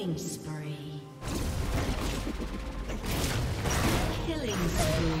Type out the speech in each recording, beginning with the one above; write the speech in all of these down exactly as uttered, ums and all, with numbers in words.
Killing spree. Killing spree.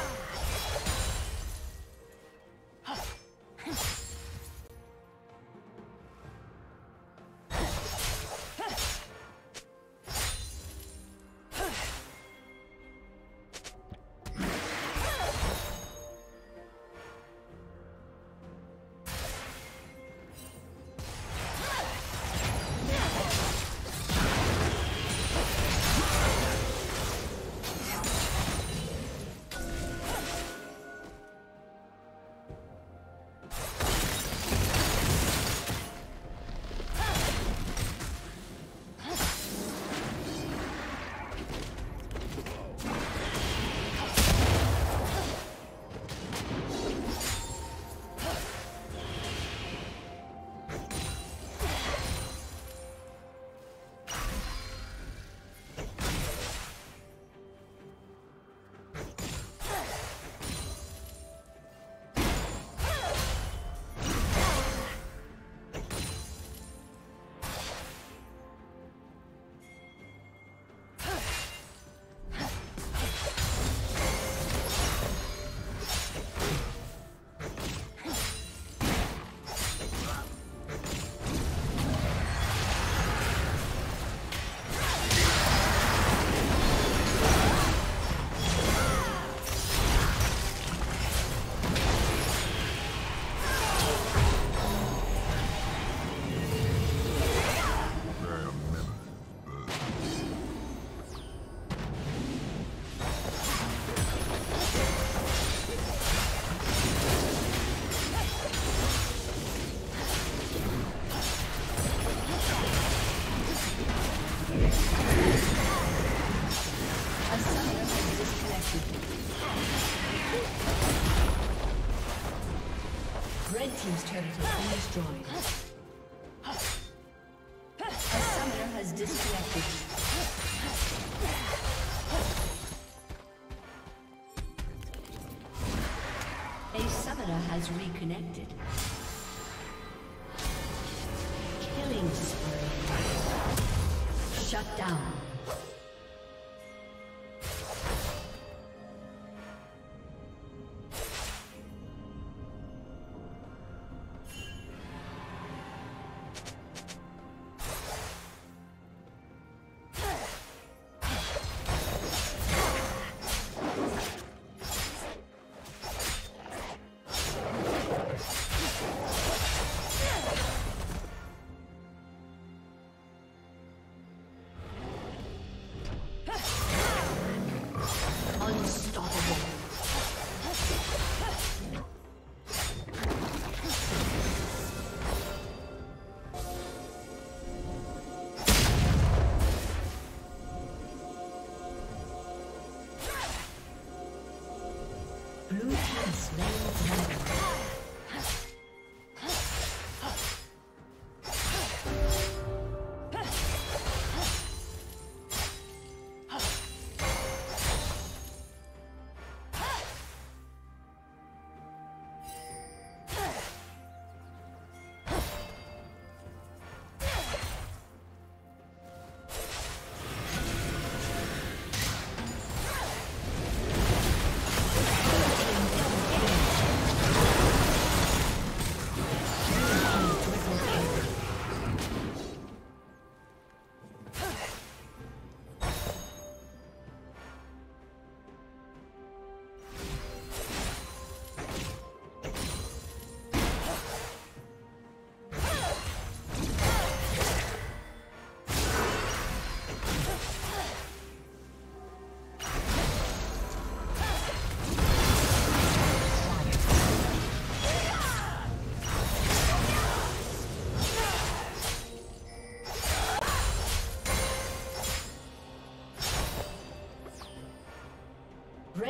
Team's turret has been destroyed. A summoner has disconnected. A summoner has reconnected. Killing spree. Shut down.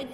Red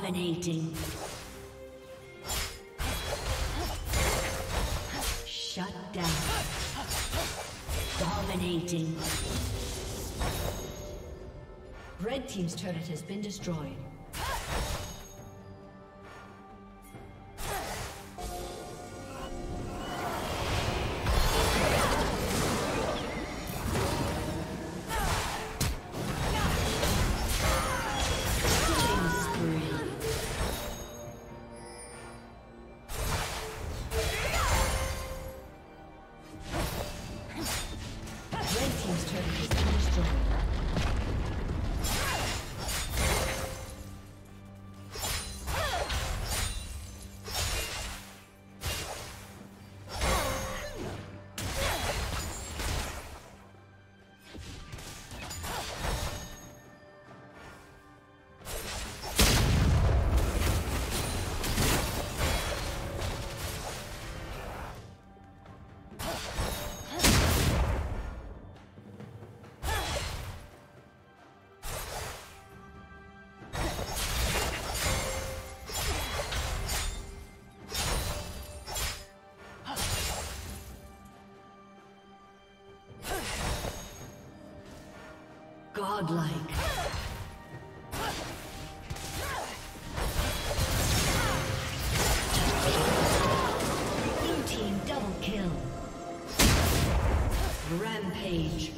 Dominating. Shut down. Dominating. Red team's turret has been destroyed. Godlike. Blue team double kill. Rampage.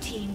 Team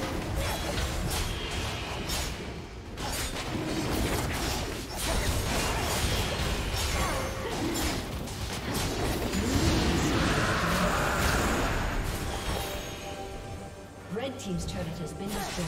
Red team's turret has been destroyed.